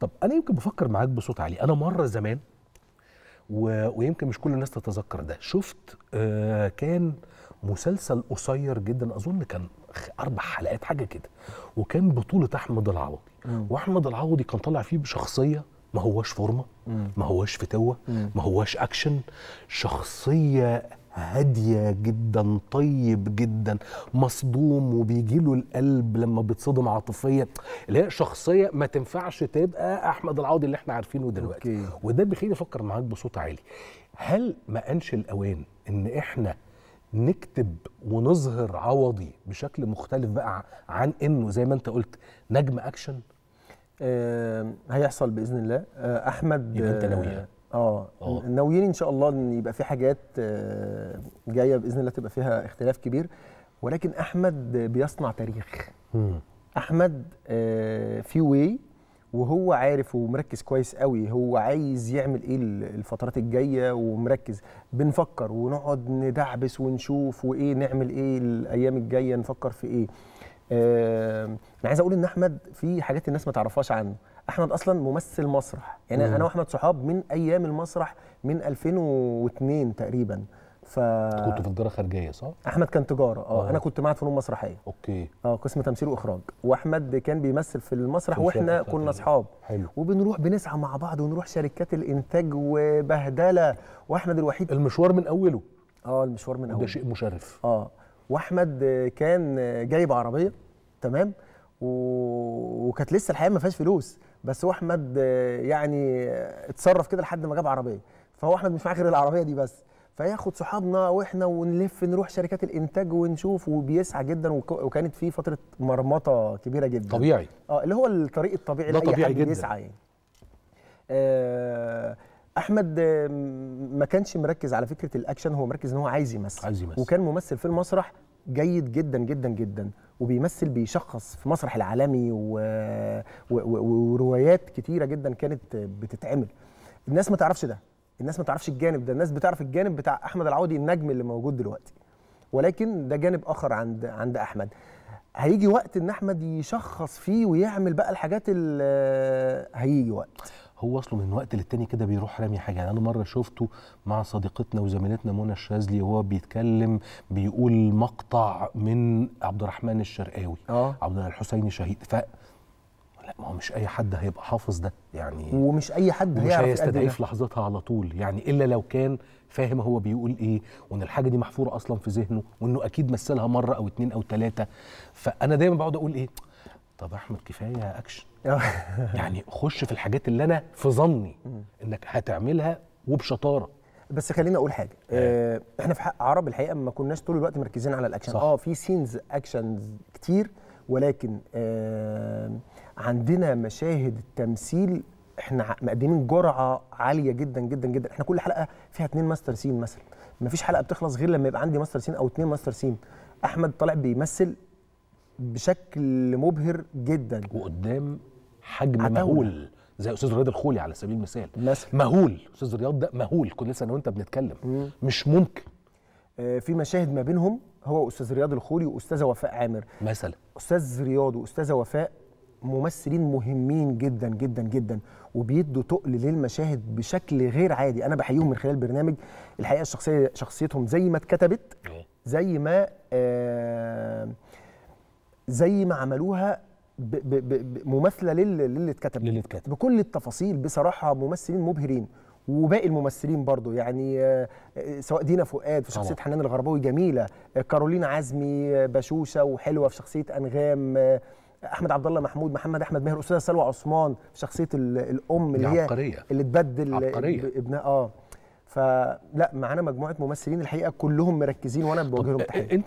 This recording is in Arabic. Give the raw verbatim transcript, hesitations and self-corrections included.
طب انا يمكن بفكر معاك بصوت عالي. انا مره زمان و... ويمكن مش كل الناس تتذكر ده، شفت آه كان مسلسل قصير جدا، اظن كان اربع حلقات حاجه كده، وكان بطوله احمد العوضي، واحمد العوضي كان طالع فيه بشخصيه ما هواش فورمه، ما هواش فتوه، ما هواش اكشن، شخصيه هاديه جدا، طيب جدا، مصدوم وبيجيله القلب لما بيتصدم عاطفيا، اللي هي شخصيه ما تنفعش تبقى احمد العوضي اللي احنا عارفينه دلوقتي. أوكي. وده بيخليني افكر معاك بصوت عالي، هل ما كانش الاوان ان احنا نكتب ونظهر عوضي بشكل مختلف بقى عن انه زي ما انت قلت نجم اكشن؟ آه هيحصل باذن الله. آه احمد، يبقى انت ناويها؟ اه ناويين ان شاء الله ان يبقى في حاجات آه جايه باذن الله تبقى فيها اختلاف كبير، ولكن احمد بيصنع تاريخ. م. احمد آه في واي، وهو عارف ومركز كويس قوي هو عايز يعمل ايه الفترات الجايه، ومركز. بنفكر ونقعد ندعبس ونشوف وايه نعمل ايه الايام الجايه، نفكر في ايه. آه انا عايز اقول ان احمد في حاجات الناس ما تعرفهاش عنه. احمد اصلا ممثل مسرح، يعني مم. انا واحمد صحاب من ايام المسرح من ألفين واثنين تقريبا. ف كنت في تجاره خارجيه صح؟ احمد كان تجاره. اه, آه. انا كنت معهد فنون مسرحيه. اوكي. اه قسم تمثيل واخراج، واحمد كان بيمثل في المسرح، واحنا كنا اصحاب وبنروح بنسعى مع بعض ونروح شركات الانتاج وبهدله، واحمد الوحيد. المشوار من اوله. اه المشوار من اوله، ده شيء مشرف. اه واحمد كان جايب عربيه، تمام، و... وكانت لسه الحقيقه ما فيهاش فلوس، بس هو احمد يعني اتصرف كده لحد ما جاب عربيه، فهو احمد مش معاه غير العربيه دي بس، فياخد صحابنا واحنا ونلف نروح شركات الانتاج ونشوف، وبيسعى جدا. وكانت في فتره مرمطه كبيره جدا. طبيعي. اه اللي هو الطريق الطبيعي لاي حد بيسعى يعني. آه احمد ما كانش مركز على فكره الاكشن، هو مركز ان هو عايز يمثل، عايز يمثل، وكان ممثل في المسرح جيد جدا جدا جدا، وبيمثل بيشخص في مسرح العالمي و... و... وروايات كتيره جدا كانت بتتعمل. الناس ما تعرفش ده، الناس ما تعرفش الجانب ده، الناس بتعرف الجانب بتاع احمد العوضي النجم اللي موجود دلوقتي، ولكن ده جانب اخر عند عند احمد. هيجي وقت ان احمد يشخص فيه ويعمل بقى الحاجات اللي هيجي وقت. هو اصله من وقت للتاني كده بيروح رامي حاجه، يعني انا مره شفته مع صديقتنا وزميلتنا منى الشاذلي وهو بيتكلم بيقول مقطع من عبد الرحمن الشرقاوي، اه عبد الحسين شهيد. ف لا، ما هو مش اي حد هيبقى حافظ ده يعني، ومش اي حد هيعرف، مش هيستدعيه في لحظتها على طول يعني، الا لو كان فاهم هو بيقول ايه، وان الحاجه دي محفوره اصلا في ذهنه، وانه اكيد مثلها مره او اتنين او ثلاثه. فانا دايما بقعد اقول ايه، طب احمد كفايه اكشن يعني، خش في الحاجات اللي انا في ظني انك هتعملها وبشطاره. بس خليني اقول حاجه، آه احنا في حق عرب الحقيقه ما كناش طول الوقت مركزين على الاكشن. اه في سينز اكشنز كتير، ولكن آه عندنا مشاهد التمثيل احنا مقدمين جرعه عاليه جدا جدا جدا. احنا كل حلقه فيها اتنين ماستر سين مثلا، ما فيش حلقه بتخلص غير لما يبقى عندي ماستر سين او اتنين ماستر سين. احمد طالع بيمثل بشكل مبهر جدا، وقدام حجم مهول زي استاذ رياض الخولي على سبيل المثال مثلا. مهول، استاذ رياض ده مهول، كنا لسه انا وانت بنتكلم. مم. مش ممكن. آه في مشاهد ما بينهم هو استاذ رياض الخولي واستاذه وفاء عامر مثلا. استاذ رياض واستاذه وفاء ممثلين مهمين جدا جدا جدا، وبيدوا تقل للمشاهد بشكل غير عادي. انا بحييهم من خلال البرنامج الحقيقه. الشخصيه شخصيتهم زي ما اتكتبت، زي ما آه زي ما عملوها، ب ب ب مماثله للي اتكتب، للي اتكتب بكل التفاصيل. بصراحه ممثلين مبهرين، وباقي الممثلين برضو يعني، سواء دينا فؤاد في شخصيه حنان الغرباوي جميله، كارولين عزمي بشوشه وحلوه في شخصيه انغام، احمد عبد الله محمود، محمد احمد ماهر، استاذه سلوى عثمان في شخصيه الام اللي هي اللي تبدل ابنها. اه فلا، معانا مجموعه ممثلين الحقيقه كلهم مركزين، وانا بوجه لهم تحيه.